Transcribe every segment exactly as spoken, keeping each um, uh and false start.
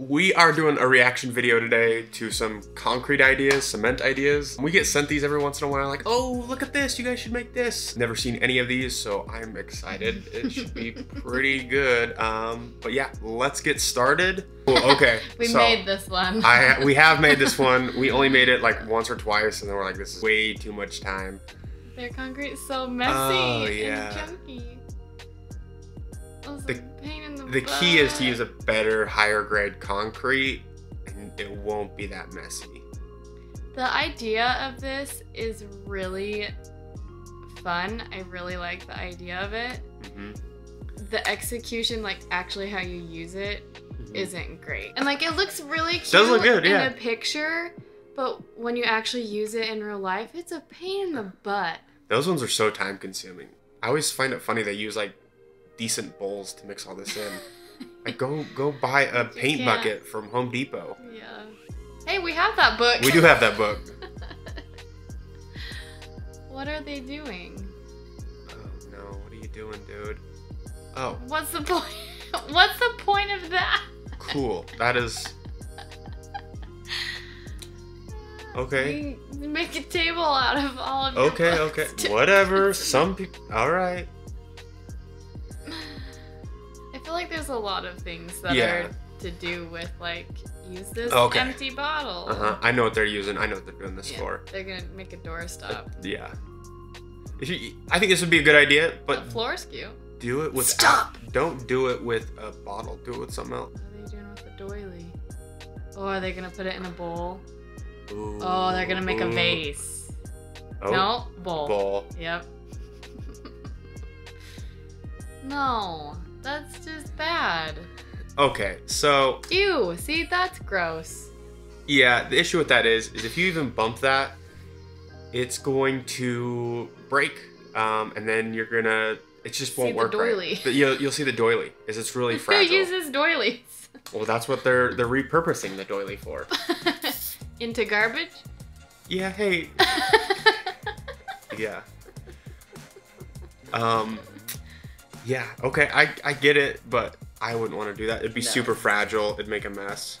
We are doing a reaction video today to some concrete ideas, cement ideas. We get sent these every once in a while, like, oh, look at this, you guys should make this. Never seen any of these, so I'm excited. It should be pretty good. Um, but yeah, let's get started. Cool, okay. we so made this one. I, we have made this one. We only made it like once or twice, and then we're like, this is way too much time. Their concrete's so messy oh, yeah. and chunky. The, pain in the, the key is to use a better, higher grade concrete, and it won't be that messy. The idea of this is really fun. I really like the idea of it. Mm-hmm. The execution, like actually how you use it, mm-hmm. isn't great. And like it looks really cute Does look good, in yeah. a picture, but when you actually use it in real life, it's a pain in the butt. Those ones are so time consuming. I always find it funny they use like decent bowls to mix all this in. Like go go buy a paint bucket from Home Depot. Yeah. Hey, we have that book. We do have that book. What are they doing? Oh no, what are you doing, dude? Oh. What's the point? What's the point of that? Cool. That is okay. We make a table out of all of your Okay, okay. Too. Whatever. Some people all right. I feel like there's a lot of things that yeah. are to do with like use this okay. empty bottle. Uh-huh. I know what they're using. I know what they're doing this yeah. for. They're gonna make a door stop. Uh, yeah. If you, I think this would be a good idea, but the floor skew. Do it with stop. Out, don't do it with a bottle. Do it with something else. What are they doing with the doily? Oh, are they gonna put it in a bowl? Ooh, oh, they're gonna make ooh. a vase. Oh, no bowl. Bowl. Yep. No. That's just bad. Okay, so... Ew, see, that's gross. Yeah, the issue with that is, is if you even bump that, it's going to break, um, and then you're gonna... It just won't see work the doily. Right. But you'll, you'll see the doily, is it's really Who fragile. Who uses doilies? Well, that's what they're, they're repurposing the doily for. Into garbage? Yeah, hey. yeah. Um... Yeah, okay, I, I get it, but I wouldn't want to do that. It'd be no. super fragile. It'd make a mess.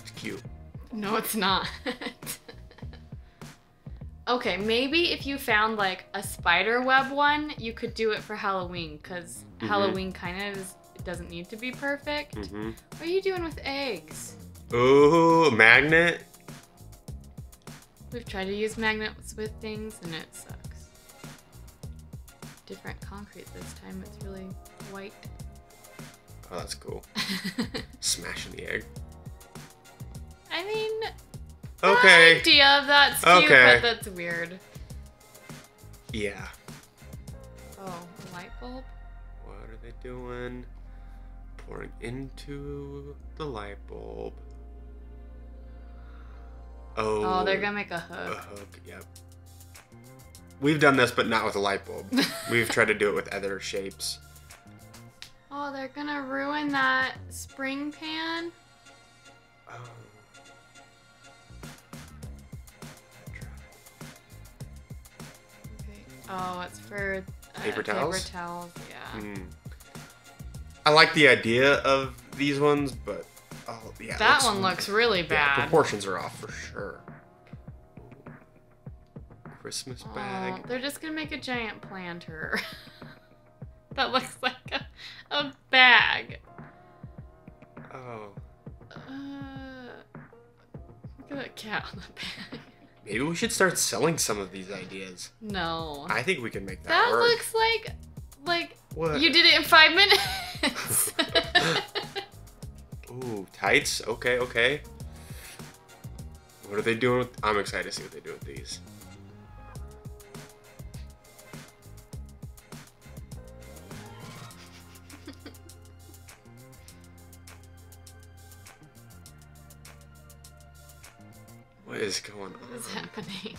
It's cute. No, it's not. Okay, maybe if you found like a spider web one, you could do it for Halloween, because mm-hmm. Halloween kind of doesn't need to be perfect. Mm-hmm. What are you doing with eggs? Ooh, magnet. We've tried to use magnets with things, and it sucks. Different concrete this time. It's really white. Oh, that's cool. Smashing the egg. I mean, okay. The idea of that's cute, okay. but that's weird. Yeah. Oh, a light bulb? What are they doing? Pouring into the light bulb. Oh. Oh, they're gonna make a hook. A hook, yep. We've done this, but not with a light bulb. We've tried to do it with other shapes. Oh, they're gonna ruin that spring pan. Oh. Okay. Oh, it's for uh, paper towels. Paper towels, yeah. Mm. I like the idea of these ones, but oh yeah. That one looks really bad. Yeah, proportions are off for sure. Christmas bag. Oh, they're just gonna make a giant planter that looks like a, a bag. Oh. Uh, look at that cat on the bag. Maybe we should start selling some of these ideas. No. I think we can make that, that work. That looks like, like what? You did it in five minutes. Ooh, tights. Okay, okay. What are they doing? With, I'm excited to see what they do with these. What is going on? What is happening?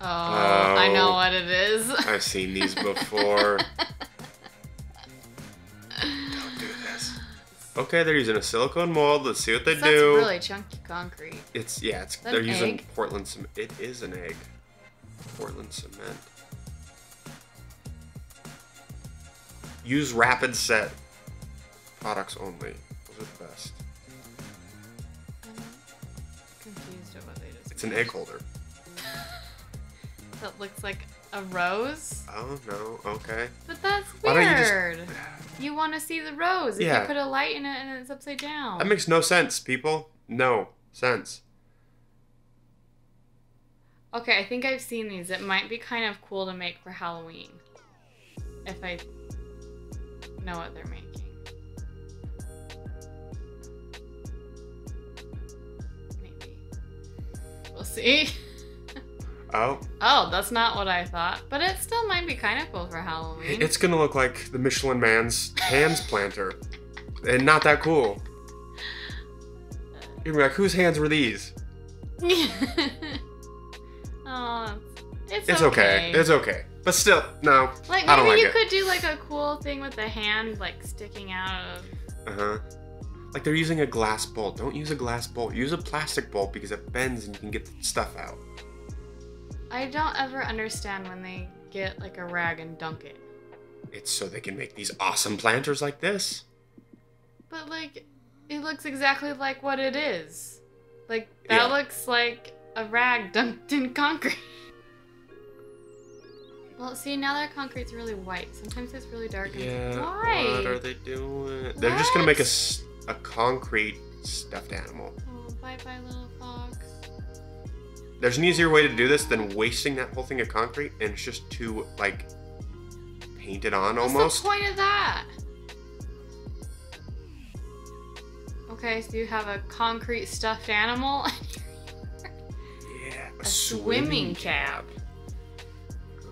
Oh, oh, I know what it is. I've seen these before. Don't do this. Okay, they're using a silicone mold. Let's see what they so that's do. That's really chunky concrete. It's yeah. It's they're using egg? Portland cement. It is an egg. Portland cement. Use rapid set products only. Those are the best. Confused at what they just. It's an egg holder. That looks like a rose. Oh no! Okay. But that's weird. You, just... you want to see the rose? If yeah. You put a light in it and it's upside down. That makes no sense, people. No sense. Okay, I think I've seen these. It might be kind of cool to make for Halloween. If I know what they're making. Maybe. We'll see. Oh. Oh, that's not what I thought. But it still might be kind of cool for Halloween. It's going to look like the Michelin Man's hands planter. And not that cool. You're going to be like, whose hands were these? Oh, it's, it's okay. okay. It's okay. But still, no. Like, maybe I don't like you it. could do like a cool thing with the hand like sticking out of. Uh huh. Like they're using a glass bowl. Don't use a glass bowl. Use a plastic bowl because it bends and you can get the stuff out. I don't ever understand when they get like a rag and dunk it. It's so they can make these awesome planters like this. But like, it looks exactly like what it is. Like that yeah. looks like. A rag dunked in concrete. Well, see, now that concrete's really white. Sometimes it's really dark. And yeah, why? What are they doing? What? They're just going to make a, a concrete stuffed animal. Oh, bye-bye, little fox. There's an easier way to do this than wasting that whole thing of concrete, and it's just too, like, painted on What's almost. What's the point of that? Okay, so you have a concrete stuffed animal. A swimming, swimming cap.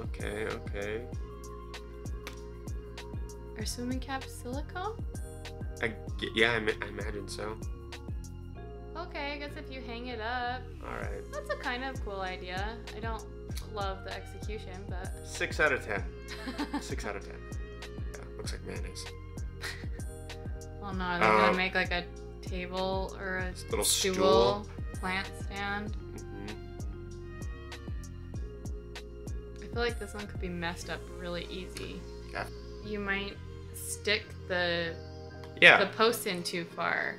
Okay, okay. Are swimming caps silicone? I, yeah, I, I imagine so. Okay, I guess if you hang it up. Alright. That's a kind of cool idea. I don't love the execution, but... Six out of ten. Six out of ten. Yeah, looks like mayonnaise. Well, no, they're um, going to make like a table or a little stool, stool plant stand. I feel like this one could be messed up really easy. Yeah. You might stick the yeah. the posts in too far.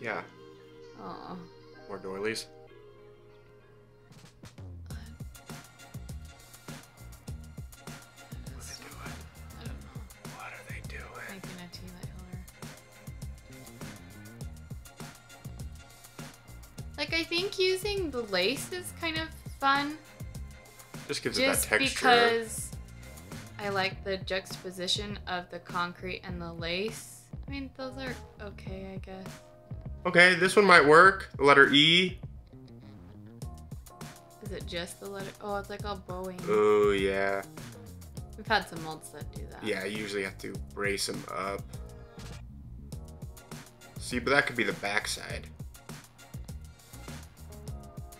Yeah. Oh. More doilies. What? What are they doing? I don't know. What are they doing? Making a tea light holder. Like I think using the lace is kind of fun. Just gives Just it that texture. Because I like the juxtaposition of the concrete and the lace. I mean, those are okay, I guess. Okay, this one might work. The letter E. Is it just the letter? Oh, it's like all bowing. Oh, yeah. We've had some molds that do that. Yeah, you usually have to brace them up. See, but that could be the backside.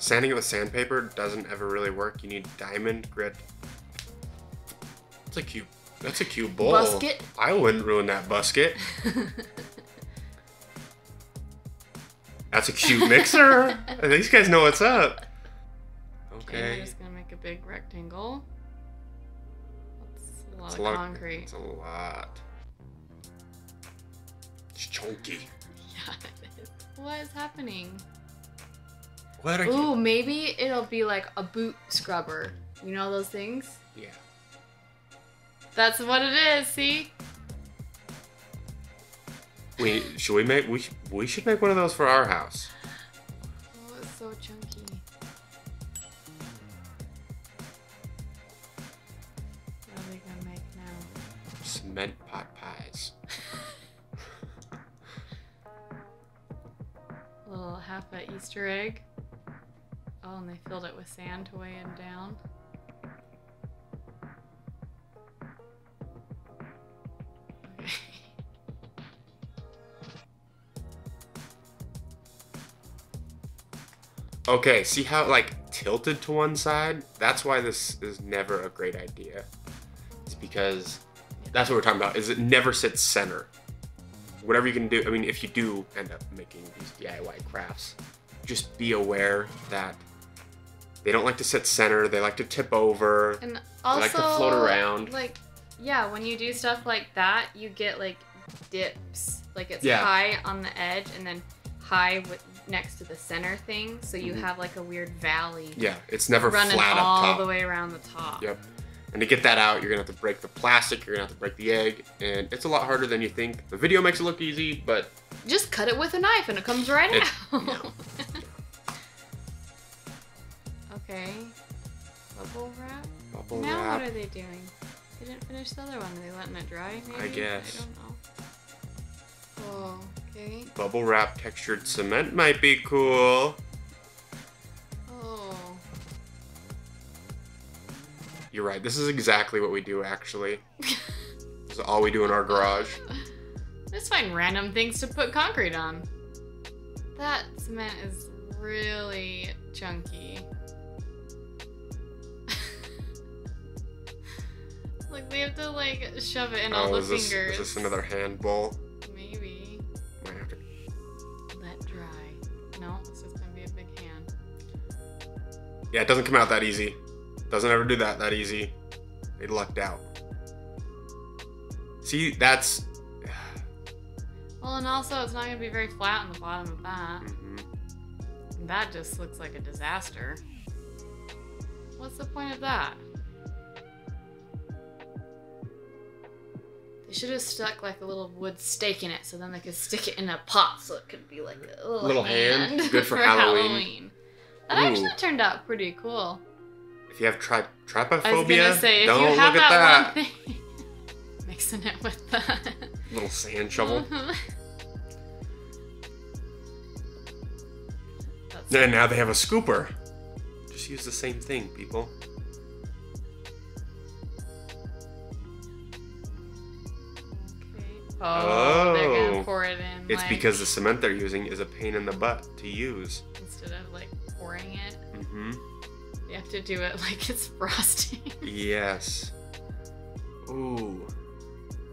Sanding it with sandpaper doesn't ever really work. You need diamond grit. It's a cute. That's a cute bowl. Busket. I wouldn't ruin that busket. That's a cute mixer. These guys know what's up. Okay. Okay, I'm just gonna make a big rectangle. That's a lot that's of a lot, concrete. It's a lot. It's chunky. Yeah, it is. What is happening? What are Ooh, you... maybe it'll be like a boot scrubber. You know those things? Yeah. That's what it is, see? We should we make we we should make one of those for our house. Oh, it's so chunky. What are we gonna make now? Cement pot pies. A little half a Easter egg. Oh, and they filled it with sand to weigh him down. Okay. Okay, see how it like tilted to one side? That's why this is never a great idea. It's because that's what we're talking about, is it never sits center. Whatever you can do, I mean, if you do end up making these D I Y crafts, just be aware that they don't like to sit center. They like to tip over. And also, they like to float around. Like, Yeah, when you do stuff like that, you get like dips. Like it's yeah. high on the edge and then high with next to the center thing, so you mm-hmm. have like a weird valley. Yeah, it's never running flat up all top. the way around the top. Yep. And to get that out, you're gonna have to break the plastic, you're gonna have to break the egg, and it's a lot harder than you think. The video makes it look easy, but just cut it with a knife and it comes right it, out. Yeah. Okay. Bubble wrap? Bubble now wrap. What are they doing? They didn't finish the other one. Are they letting it dry? Maybe? I guess. I don't know. Oh, okay. Bubble wrap textured cement might be cool. Oh. You're right. This is exactly what we do, actually. This is all we do in our garage. Let's find random things to put concrete on. That cement is really chunky. Like they have to like shove it in oh, all the is this, fingers. Is this another hand bowl? Maybe. Might have to let dry. No, this is gonna be a big hand. Yeah, it doesn't come out that easy. Doesn't ever do that that easy. They lucked out. See, that's. Well, and also it's not gonna be very flat on the bottom of that. Mm-hmm. That just looks like a disaster. What's the point of that? They should have stuck like a little wood stake in it, so then they could stick it in a pot, so it could be like a little, little hand. hand. Good for, for Halloween. Halloween. That Ooh. actually turned out pretty cool. If you have tri trypophobia, I was gonna say, if don't you have look that at that. One thing, mixing it with the little sand shovel. That's and now they have a scooper. Just use the same thing, people. Oh, oh, they're gonna pour it in. It's like, because the cement they're using is a pain in the butt to use. Instead of like pouring it, mm-hmm. you have to do it like it's frosting. Yes. Ooh.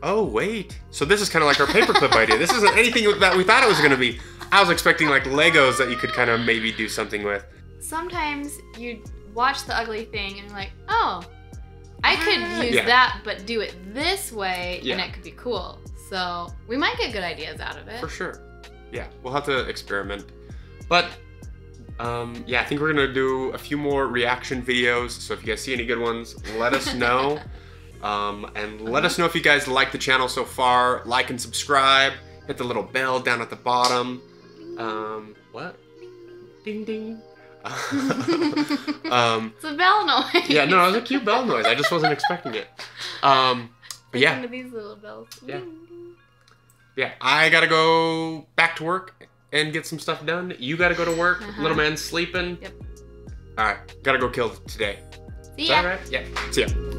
Oh wait. So this is kind of like our paperclip idea. This isn't anything that we thought it was gonna be. I was expecting like Legos that you could kind of maybe do something with. Sometimes you watch the ugly thing and you're like, oh, I could use yeah. that, but do it this way, yeah. and it could be cool. So we might get good ideas out of it. For sure. Yeah, we'll have to experiment. But um, yeah, I think we're gonna do a few more reaction videos. So if you guys see any good ones, let us know. um, and let us know if you guys like the channel so far. Like and subscribe. Hit the little bell down at the bottom. Um, what? Ding ding. um, it's a bell noise. Yeah, no, it was a cute bell noise. I just wasn't expecting it. Um, but yeah. Listen to these little bells. Yeah. Yeah, I gotta go back to work and get some stuff done. You gotta go to work. Uh-huh. Little man's sleeping. Yep. All right, gotta go kill today. See ya. Is that all right? Yeah. See ya.